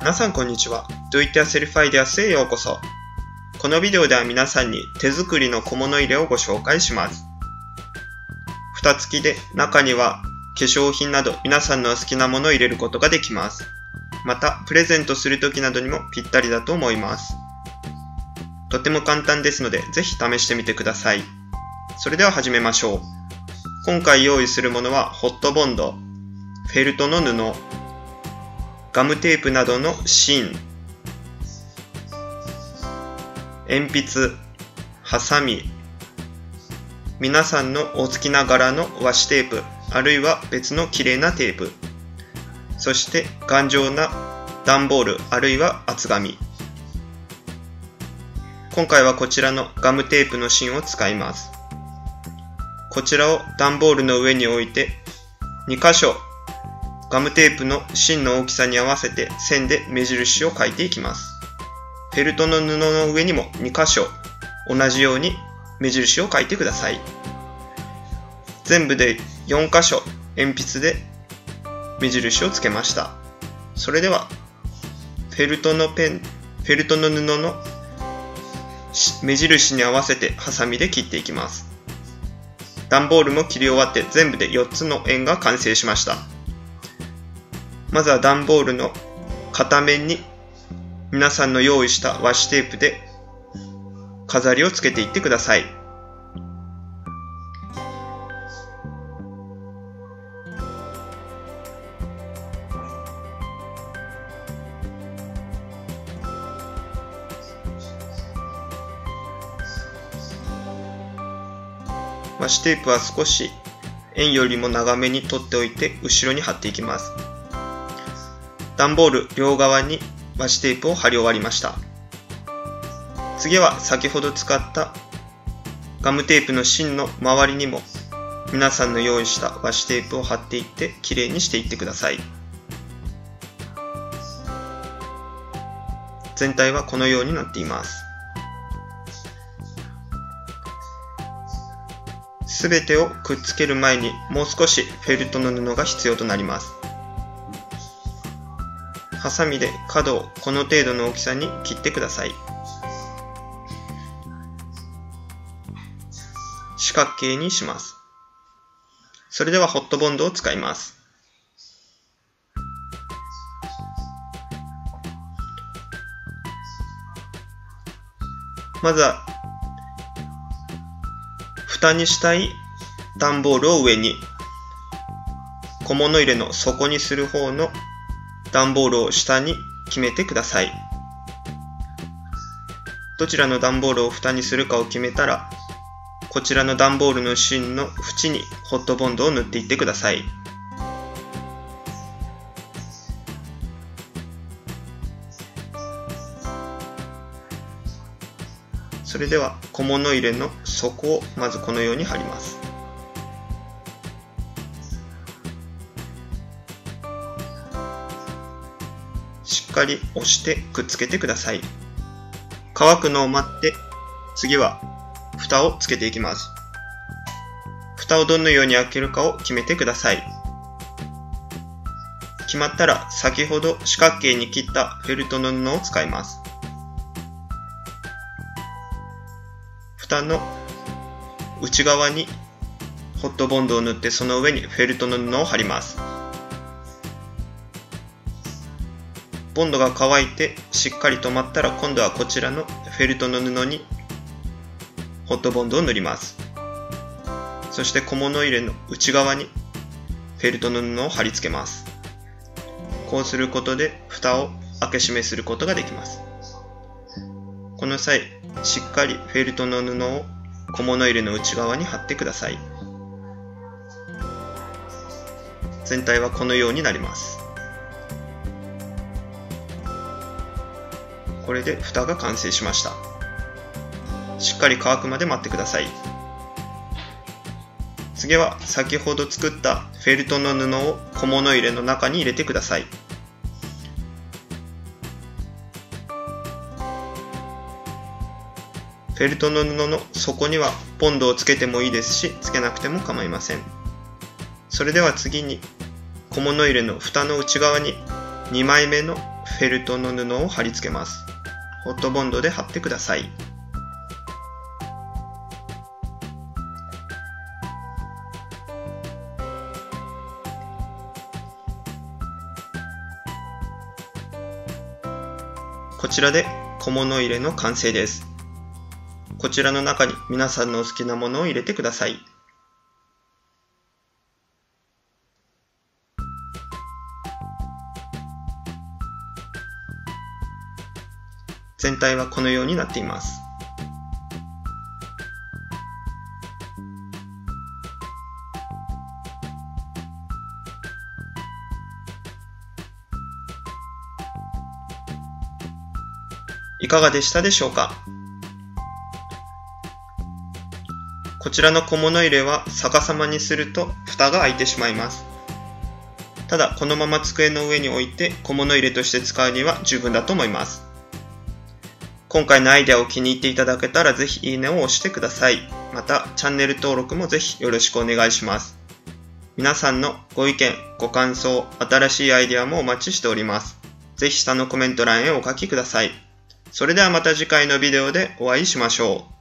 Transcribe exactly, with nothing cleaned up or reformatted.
皆さんこんにちは。Do It Yourself Ideas へようこそ。このビデオでは皆さんに手作りの小物入れをご紹介します。蓋付きで中には化粧品など皆さんの好きなものを入れることができます。またプレゼントするときなどにもぴったりだと思います。とても簡単ですのでぜひ試してみてください。それでは始めましょう。今回用意するものはホットボンド、フェルトの布、ガムテープなどの芯、鉛筆、ハサミ、皆さんのお好きな柄の和紙テープ、あるいは別の綺麗なテープ、そして頑丈な段ボール、あるいは厚紙。今回はこちらのガムテープの芯を使います。こちらを段ボールの上に置いてに箇所ガムテープの芯の大きさに合わせて線で目印を書いていきます。フェルトの布の上にもに箇所同じように目印を書いてください。全部でよん箇所鉛筆で目印をつけました。それではフェルトのペン、フェルトの布の目印に合わせてハサミで切っていきます。段ボールも切り終わって全部でよっつの円が完成しました。まずは段ボールの片面に皆さんの用意した和紙テープで飾りをつけていってください。和紙テープは少し円よりも長めに取っておいて後ろに貼っていきます。段ボール両側に和紙テープを貼り終わりました。次は先ほど使ったガムテープの芯の周りにも皆さんの用意した和紙テープを貼っていってきれいにしていってください。全体はこのようになっています。すべてをくっつける前にもう少しフェルトの布が必要となります。ハサミで角をこの程度の大きさに切ってください。四角形にします。それではホットボンドを使います。まずは蓋にしたい段ボールを上に、小物入れの底にする方の段ボールを下に決めてください。どちらの段ボールを蓋にするかを決めたら、こちらの段ボールの芯の縁にホットボンドを塗っていってください。それでは小物入れの底をまずこのように貼ります。しっかり押してくっつけてください。乾くのを待って次は蓋をつけていきます。蓋をどのように開けるかを決めてください。決まったら先ほど四角形に切ったフェルトの布を使います。蓋の内側にホットボンドを塗ってその上にフェルトの布を貼ります。ボンドが乾いてしっかり止まったら今度はこちらのフェルトの布にホットボンドを塗ります。そして小物入れの内側にフェルトの布を貼り付けます。こうすることで蓋を開け閉めすることができます。この際しっかりフェルトの布を小物入れの内側に貼ってください。全体はこのようになります。これで蓋が完成しました。しっかり乾くまで待ってください。次は先ほど作ったフェルトの布を小物入れの中に入れてください。フェルトの布の底にはボンドをつけてもいいですし、つけなくても構いません。それでは次に小物入れの蓋の内側ににまいめのフェルトの布を貼り付けます。ホットボンドで貼ってください。こちらで小物入れの完成です。こちらの中に皆さんのお好きなものを入れてください。全体はこのようになっています。いかがでしたでしょうか？こちらの小物入れは逆さまにすると蓋が開いてしまいます。ただこのまま机の上に置いて小物入れとして使うには十分だと思います。今回のアイデアを気に入っていただけたらぜひいいねを押してください。またチャンネル登録もぜひよろしくお願いします。皆さんのご意見、ご感想、新しいアイデアもお待ちしております。ぜひ下のコメント欄へお書きください。それではまた次回のビデオでお会いしましょう。